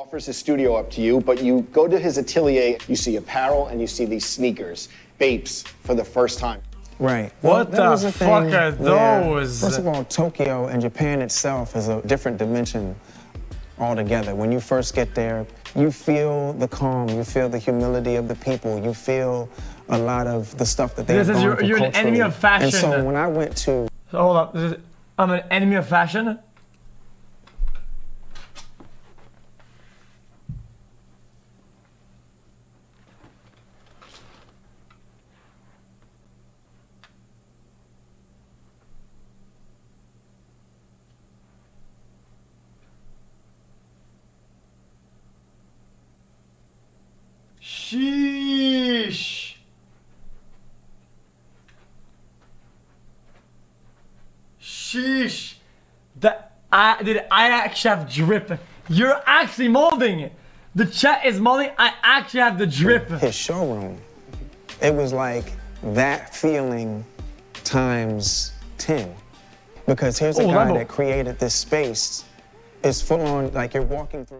offers his studio up to you, but you go to his atelier, you see apparel, and you see these sneakers, Bapes, for the first time. Right. What the fuck are those? First of all, Tokyo and Japan itself is a different dimension altogether. When you first get there, you feel the calm, you feel the humility of the people, you feel a lot of the stuff that they've gone through. You're an enemy of fashion. And so when I went to... So hold up, I'm an enemy of fashion? Sheesh. Sheesh. Did I actually have drip? You're actually molding it. The chat is molding. I actually have the drip. His showroom. It was like that feeling times 10. Because here's a guy that created this space. It's full on, like you're walking through.